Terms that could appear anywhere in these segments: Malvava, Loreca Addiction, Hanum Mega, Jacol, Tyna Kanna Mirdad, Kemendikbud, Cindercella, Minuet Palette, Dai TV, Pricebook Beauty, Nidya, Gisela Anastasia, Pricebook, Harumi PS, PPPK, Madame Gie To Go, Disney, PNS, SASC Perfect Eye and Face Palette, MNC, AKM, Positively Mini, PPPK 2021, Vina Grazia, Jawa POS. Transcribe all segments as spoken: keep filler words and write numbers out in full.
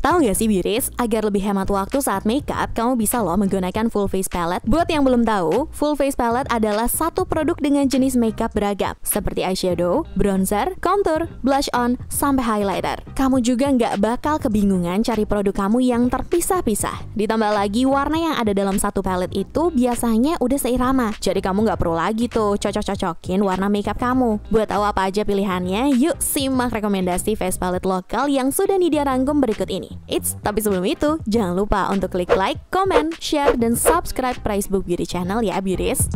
Tahu nggak sih beauties, agar lebih hemat waktu saat makeup, kamu bisa loh menggunakan full face palette. Buat yang belum tahu, full face palette adalah satu produk dengan jenis makeup beragam seperti eyeshadow, bronzer, contour, blush on, sampai highlighter. Kamu juga nggak bakal kebingungan cari produk kamu yang terpisah-pisah. Ditambah lagi warna yang ada dalam satu palette itu biasanya udah seirama, jadi kamu nggak perlu lagi tuh cocok-cocokin warna makeup kamu. Buat tahu apa aja pilihannya, yuk simak rekomendasi face palette lokal yang sudah Nidia rangkum berikut ini. It's, tapi sebelum itu, jangan lupa untuk klik like, comment, share, dan subscribe Pricebook Beauty Channel ya beauties.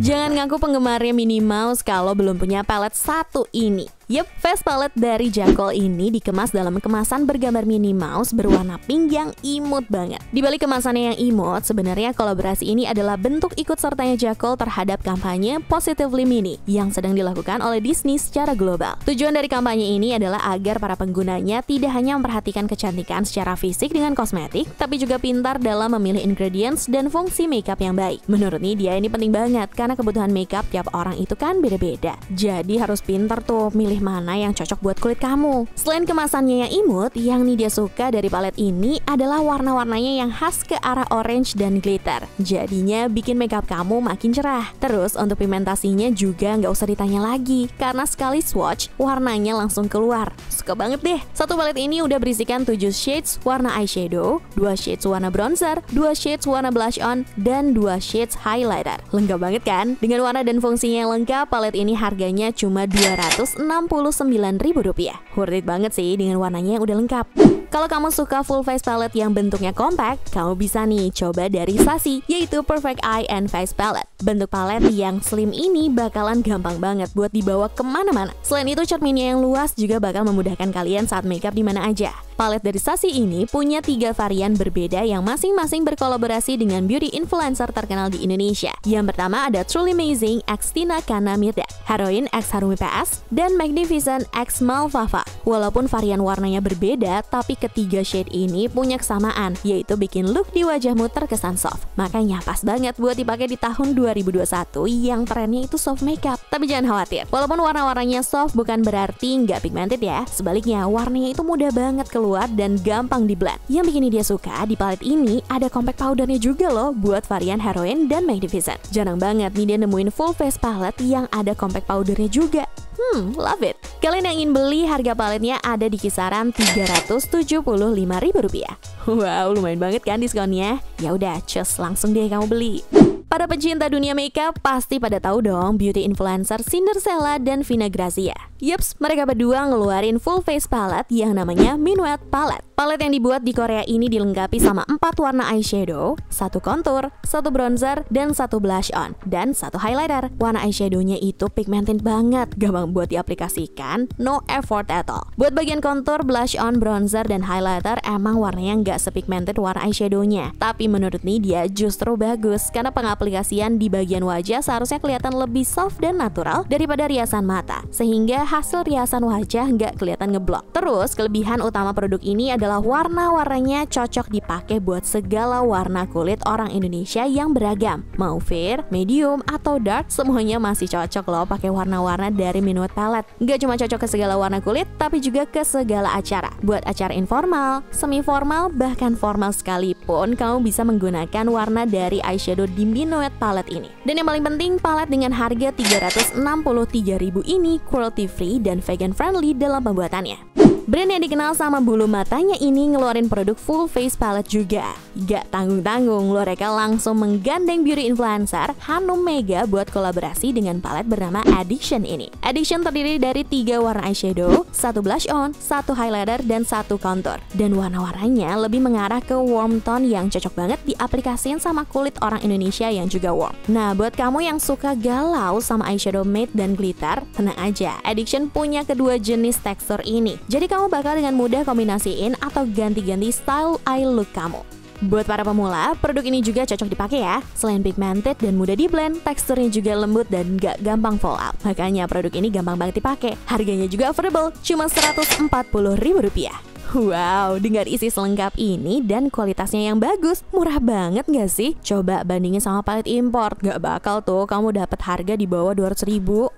Jangan ngaku penggemarnya Minnie Mouse kalau belum punya palette satu ini. Yep, face palette dari Jacol ini dikemas dalam kemasan bergambar Minnie Mouse berwarna pink yang imut banget. Di balik kemasannya yang imut, sebenarnya kolaborasi ini adalah bentuk ikut sertanya Jacol terhadap kampanye Positively Mini yang sedang dilakukan oleh Disney secara global. Tujuan dari kampanye ini adalah agar para penggunanya tidak hanya memperhatikan kecantikan secara fisik dengan kosmetik, tapi juga pintar dalam memilih ingredients dan fungsi makeup yang baik. Menurut Nidia ini penting banget karena kebutuhan makeup tiap orang itu kan beda-beda. Jadi harus pinter tuh milih mana yang cocok buat kulit kamu. Selain kemasannya yang imut, yang Nidia suka dari palet ini adalah warna-warnanya yang khas ke arah orange dan glitter. Jadinya bikin makeup kamu makin cerah. Terus untuk pigmentasinya juga nggak usah ditanya lagi, karena sekali swatch warnanya langsung keluar. Suka banget deh. Satu palet ini udah berisikan tujuh shades warna eyeshadow, dua shades warna bronzer, dua shades warna blush on, dan dua shades highlighter. Lengkap banget kan? Dengan warna dan fungsinya yang lengkap, palet ini harganya cuma dua ratus enam puluh sembilan ribu rupiah. Worth it banget sih dengan warnanya yang udah lengkap. Kalau kamu suka full face palette yang bentuknya compact, kamu bisa nih coba dari S A S C, yaitu Perfect Eye and Face Palette. Bentuk palette yang slim ini bakalan gampang banget buat dibawa kemana-mana. Selain itu, cerminnya yang luas juga bakal memudahkan kalian saat makeup di mana aja. Palet dari S A S C ini punya tiga varian berbeda yang masing-masing berkolaborasi dengan beauty influencer terkenal di Indonesia. Yang pertama ada Truly Amazing x Tyna Kanna Mirdad, Heroin x Harumi P S, dan Magnificent x Malvava. Walaupun varian warnanya berbeda, tapi ketiga shade ini punya kesamaan, yaitu bikin look di wajahmu terkesan soft. Makanya pas banget buat dipakai di tahun dua ribu dua puluh satu yang trennya itu soft makeup. Tapi jangan khawatir, walaupun warna-warnanya soft bukan berarti nggak pigmented ya. Sebaliknya, warnanya itu mudah banget keluar dan gampang di blend. Yang bikin dia suka di palet ini ada compact powdernya juga loh buat varian Heroin dan Magnificent. Jarang banget nih dia nemuin full face palette yang ada compact powdernya juga. Hmm, love it. Kalian yang ingin beli, harga paletnya ada di kisaran tiga ratus tujuh puluh lima ribu rupiah. Wow, lumayan banget kan diskonnya. Ya udah, cus langsung deh kamu beli. Para pecinta dunia makeup pasti pada tahu dong beauty influencer Cindercella dan Vina Grazia. Yups, mereka berdua ngeluarin full face palette yang namanya Minuet Palette. Palette yang dibuat di Korea ini dilengkapi sama empat warna eyeshadow, satu contour, satu bronzer, dan satu blush on, dan satu highlighter. Warna eyeshadownya itu pigmented banget, gampang buat diaplikasikan, no effort at all. Buat bagian contour, blush on, bronzer, dan highlighter emang warnanya nggak sepigmented warna eyeshadownya. Tapi menurut Nidia justru bagus karena pengaplikasian aplikasian di bagian wajah seharusnya kelihatan lebih soft dan natural daripada riasan mata, sehingga hasil riasan wajah nggak kelihatan ngeblok. Terus, kelebihan utama produk ini adalah warna-warnanya cocok dipakai buat segala warna kulit orang Indonesia yang beragam. Mau fair, medium, atau dark, semuanya masih cocok loh pakai warna-warna dari Minuet Palette. Nggak cuma cocok ke segala warna kulit, tapi juga ke segala acara. Buat acara informal, semi-formal, bahkan formal sekalipun, kamu bisa menggunakan warna dari eyeshadow di Minuet Minuet Palette ini. Dan yang paling penting, palette dengan harga tiga ratus enam puluh tiga ribu rupiah ini cruelty free dan vegan friendly dalam pembuatannya. Brand yang dikenal sama bulu matanya ini ngeluarin produk full face palette juga. Gak tanggung-tanggung, Loreca langsung menggandeng beauty influencer Hanum Mega buat kolaborasi dengan palette bernama Addiction ini. Addiction terdiri dari tiga warna eyeshadow, satu blush on, satu highlighter, dan satu contour. Dan warna-warnanya lebih mengarah ke warm tone yang cocok banget diaplikasikan sama kulit orang Indonesia yang juga warm. Nah, buat kamu yang suka galau sama eyeshadow matte dan glitter, tenang aja, Addiction punya kedua jenis tekstur ini. Jadi kamu bakal dengan mudah kombinasiin atau ganti-ganti style eye look kamu. Buat para pemula, produk ini juga cocok dipakai ya. Selain pigmented dan mudah diblend, teksturnya juga lembut dan gak gampang fallout. Makanya produk ini gampang banget dipakai. Harganya juga affordable, cuma seratus empat puluh ribu rupiah. Wow, dengar isi selengkap ini dan kualitasnya yang bagus, murah banget gak sih? Coba bandingin sama palet impor, gak bakal tuh kamu dapat harga di bawah dua ratus ribu.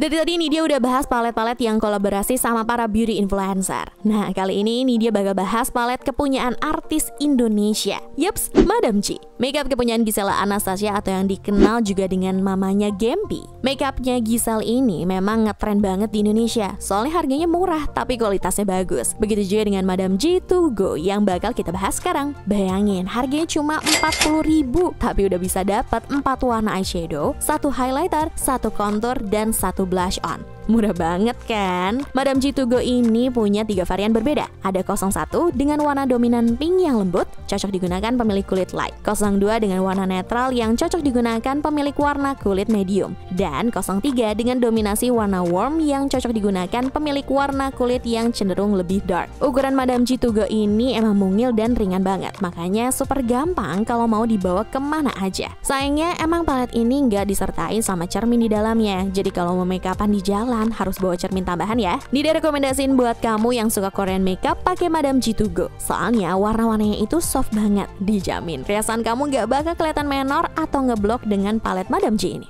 Dari tadi ini dia udah bahas palet-palet yang kolaborasi sama para beauty influencer. Nah, kali ini ini dia bakal bahas palet kepunyaan artis Indonesia. Yups, Madame Gie. Makeup kepunyaan Gisela Anastasia atau yang dikenal juga dengan mamanya Gempi. Makeupnya Gisel ini memang ngetren banget di Indonesia. Soalnya harganya murah tapi kualitasnya bagus. Begitu juga dengan Madame Gie To Go yang bakal kita bahas sekarang. Bayangin, harganya cuma empat puluh ribu tapi udah bisa dapat empat warna eyeshadow, satu highlighter, satu contour, dan satu blush on. Murah banget kan? Madame Gie To Go ini punya tiga varian berbeda. Ada nol satu dengan warna dominan pink yang lembut, cocok digunakan pemilik kulit light. nol dua dengan warna netral yang cocok digunakan pemilik warna kulit medium. Dan nol tiga dengan dominasi warna warm yang cocok digunakan pemilik warna kulit yang cenderung lebih dark. Ukuran Madame Gie To Go ini emang mungil dan ringan banget. Makanya super gampang kalau mau dibawa kemana aja. Sayangnya emang palet ini nggak disertai sama cermin di dalamnya. Jadi kalau mau make-upan di jalan harus bawa cermin tambahan ya. Nida rekomendasiin buat kamu yang suka Korean makeup pakai Madame Gie To Go. Soalnya warna-warnanya itu soft banget, dijamin riasan kamu nggak bakal kelihatan menor atau ngeblok dengan palet Madame Gie ini.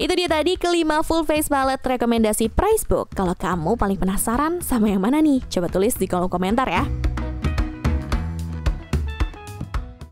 Itu dia tadi kelima full face palette rekomendasi Pricebook. Kalau kamu paling penasaran sama yang mana nih? Coba tulis di kolom komentar ya.